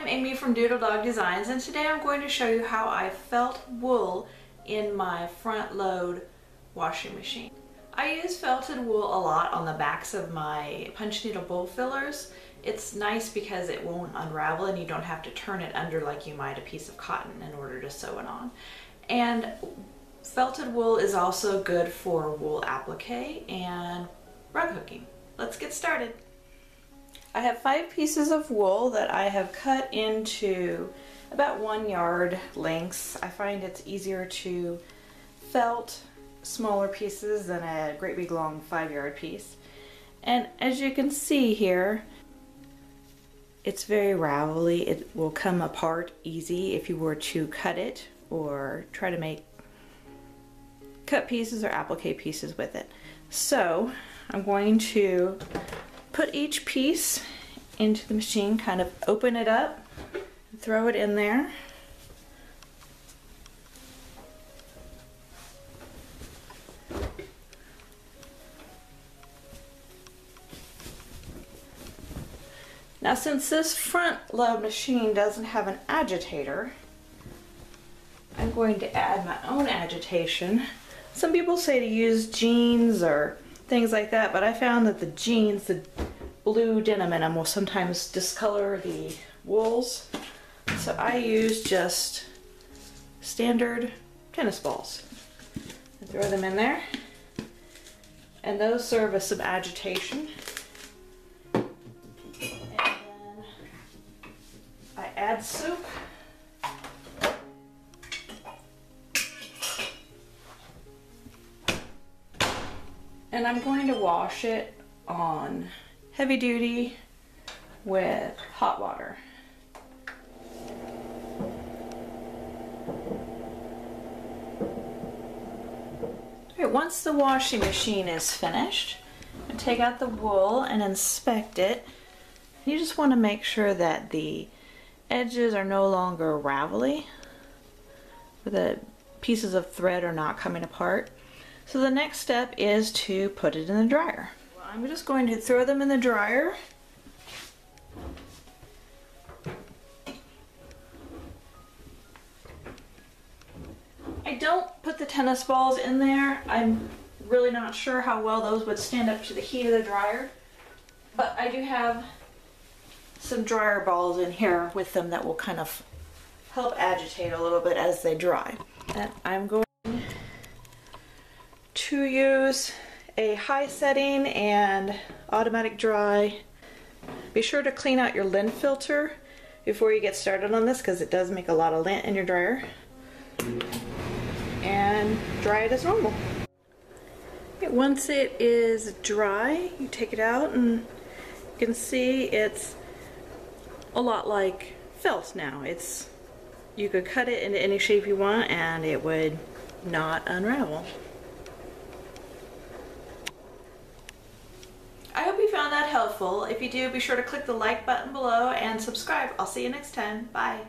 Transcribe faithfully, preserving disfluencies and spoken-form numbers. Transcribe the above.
I'm Amy from Doodle Dog Designs, and today I'm going to show you how I felt wool in my front load washing machine. I use felted wool a lot on the backs of my punch needle bowl fillers. It's nice because it won't unravel and you don't have to turn it under like you might a piece of cotton in order to sew it on. And felted wool is also good for wool applique and rug hooking. Let's get started. I have five pieces of wool that I have cut into about one yard lengths. I find it's easier to felt smaller pieces than a great big long five yard piece. And as you can see here, it's very ravelly. It will come apart easy if you were to cut it or try to make cut pieces or applique pieces with it. So I'm going to put each piece into the machine, kind of open it up, and throw it in there. Now, since this front load machine doesn't have an agitator, I'm going to add my own agitation. Some people say to use jeans or things like that, but I found that the jeans, the blue denim in them, will sometimes discolor the wools. So I use just standard tennis balls and throw them in there. And those serve as some agitation. Add soap. And I'm going to wash it on heavy duty with hot water. All right, once the washing machine is finished, I'm going to take out the wool and inspect it. You just want to make sure that the edges are no longer ravelly, the pieces of thread are not coming apart. So the next step is to put it in the dryer. Well, I'm just going to throw them in the dryer. I don't put the tennis balls in there. I'm really not sure how well those would stand up to the heat of the dryer, but I do have some dryer balls in here with them that will kind of help agitate a little bit as they dry. And I'm going to use a high setting and automatic dry. Be sure to clean out your lint filter before you get started on this, because it does make a lot of lint in your dryer. And dry it as normal. Once it is dry, you take it out and you can see it's a lot like felt now. It's, you could cut it into any shape you want and it would not unravel. I hope you found that helpful. If you do, be sure to click the like button below and subscribe. I'll see you next time. Bye.